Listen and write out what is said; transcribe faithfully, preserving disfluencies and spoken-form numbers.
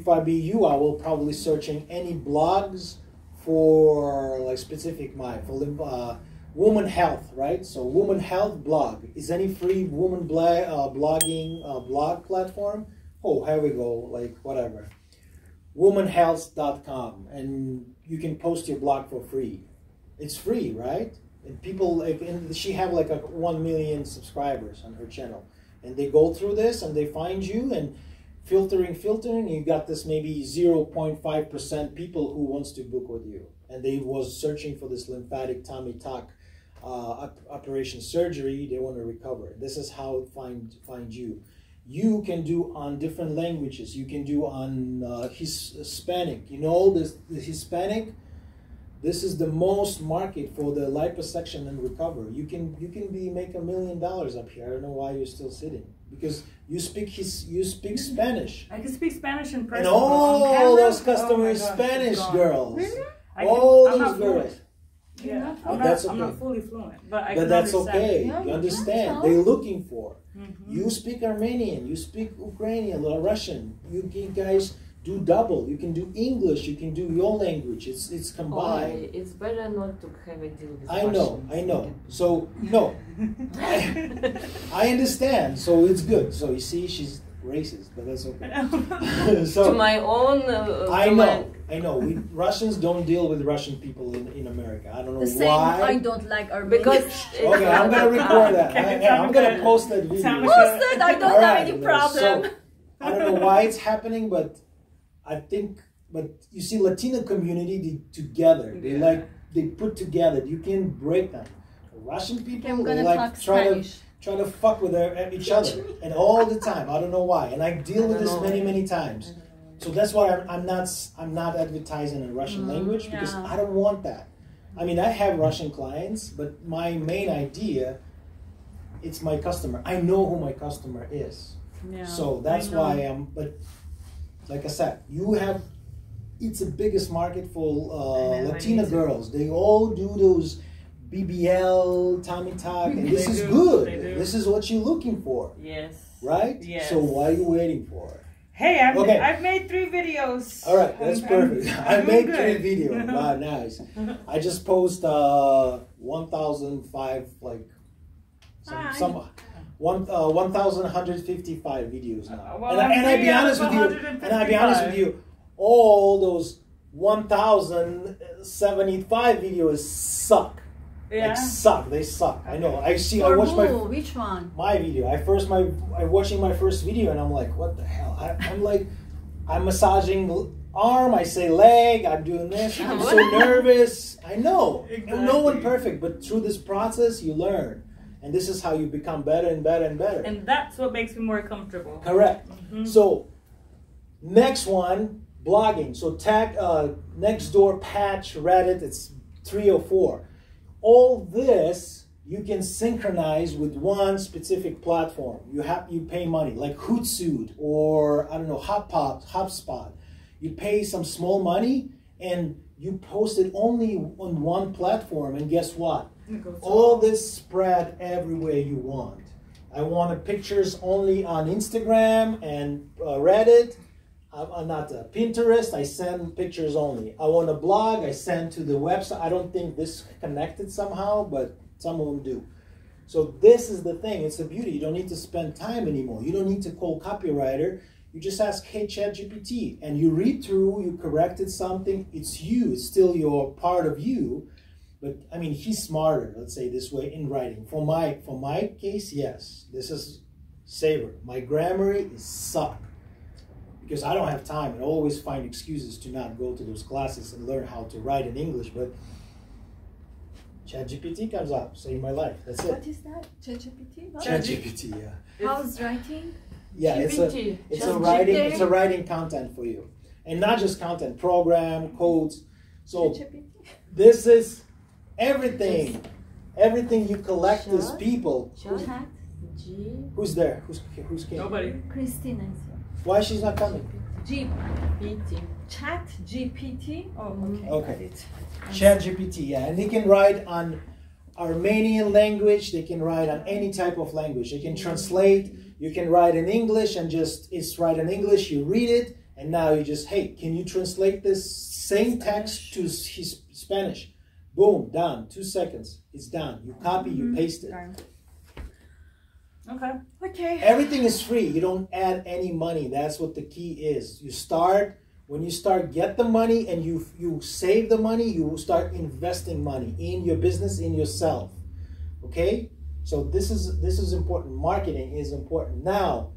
if I be you, I will probably searching any blogs for like specific my for uh, woman health, right? So woman health blog, is any free woman bla uh, blogging uh, blog platform? Oh, here we go, like whatever. woman health dot com, and you can post your blog for free. It's free, right? And people like, and she have like a one million subscribers on her channel, and they go through this and they find you and filtering, filtering. You got this maybe zero point five percent people who wants to book with you, and they was searching for this lymphatic tummy tuck uh, op operation surgery. They want to recover. This is how it find find you. You can do on different languages. You can do on uh, his Hispanic. You know this the Hispanic. This is the most market for the liposuction and recovery. You can you can be make a million dollars up here. I don't know why you're still sitting, because you speak his you speak Spanish. I can speak Spanish in person. And all those customers, oh Spanish girls, really? I can, all I'm those girls. Yeah, yeah. I'm, not, that's okay. I'm not fully fluent, but I but can that's understand. Okay. No, you understand? Know. They're looking for. Mm-hmm. You speak Armenian. You speak Ukrainian or Russian. You guys. Do double. You can do English. You can do your language. It's it's combined. Oh, it's better not to have a deal with I know. I know. So no, I, I understand. So it's good. So you see, she's racist, but that's okay. So to my own. Uh, I know. I know. We Russians don't deal with Russian people in in America. I don't know the same, why. I don't like Armenian. Because okay, I'm gonna record that. Okay, I, I'm gonna post that video. Post it. I don't All have right, any problem. So, I don't know why it's happening, but. I think, but you see, Latino community they, together, they yeah. like they put together. You can break them. Russian people they like try Spanish. to try to fuck with their, each other, and all the time. I don't know why, and I deal I with this know. many many times. So that's why I'm, I'm not I'm not advertising in Russian mm, language because yeah. I don't want that. I mean, I have Russian clients, but my main idea, it's my customer. I know who my customer is, yeah, so that's I why I'm. But like I said, you have, it's the biggest market for uh, Latina girls. They all do those B B L, tummy tuck, and this is good. This is what you're looking for. Yes. Right? Yes. So why are you waiting for it? Hey, I've, okay. I've made three videos. All right, that's I'm, perfect. I made good. three videos. Wow, nice. I just post uh, one thousand five, like, some, ah, some I, One uh, one thousand one hundred fifty-five videos now, uh, well, and, I, and I be honest with you, and I be honest with you, all those one thousand seventy-five videos suck. Yeah, like, suck. They suck. Okay. I know. I see. Or I watched my which one? My video. I first my I watching my first video, and I'm like, what the hell? I, I'm like, I'm massaging arm. I say leg. I'm doing this. I'm so nervous. I know. Exactly. No one perfect, but through this process, you learn. And this is how you become better and better and better. And that's what makes me more comfortable. Correct. Mm-hmm. So, next one, blogging. So, tag, uh, Nextdoor, Patch, Reddit, it's three or four. All this you can synchronize with one specific platform. You have you pay money, like Hootsuite or I don't know, Hotpot, HubSpot. You pay some small money and you post it only on one platform. And guess what? All this spread everywhere you want. I wanted pictures only on Instagram and uh, Reddit. I'm, I'm not uh, Pinterest. I send pictures only. I want a blog. I send to the website. I don't think this connected somehow, but some of them do. So this is the thing. It's the beauty. You don't need to spend time anymore. You don't need to call copywriter. You just ask, hey, ChatGPT, and you read through. You corrected something. It's you. It's still your part of you. But I mean, he's smarter, let's say this way, in writing. For my for my case, yes, this is saver. My grammar is suck because I don't have time and I always find excuses to not go to those classes and learn how to write in English. But ChatGPT comes up, saved my life. That's it. What is that? ChatGPT? ChatGPT, yeah. How's writing? Yeah, it's a it's a writing it's a writing content for you, and not just content, program codes. So this is. Everything, everything you collect Shot, is people. Who's, who's there? Who's who's came? Nobody. Christina is here. Why she's not coming? G P T. Chat G P T. Oh, okay. Okay. Chat G P T. Yeah, and they can write on Armenian language. They can write on any type of language. They can translate. You can write in English and just it's write in English. You read it. And now you just, hey, can you translate this same text to his Spanish? Boom, done. Two seconds. It's done. You copy, mm-hmm. you paste it. Okay. Okay. Okay. Everything is free. You don't add any money. That's what the key is. You start, when you start, get the money and you you save the money, you start investing money in your business, in yourself. Okay? So this is this is important. Marketing is important. Now,